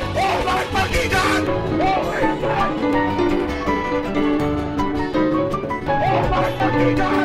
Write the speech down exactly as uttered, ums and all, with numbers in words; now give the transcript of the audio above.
Oh my fucking God!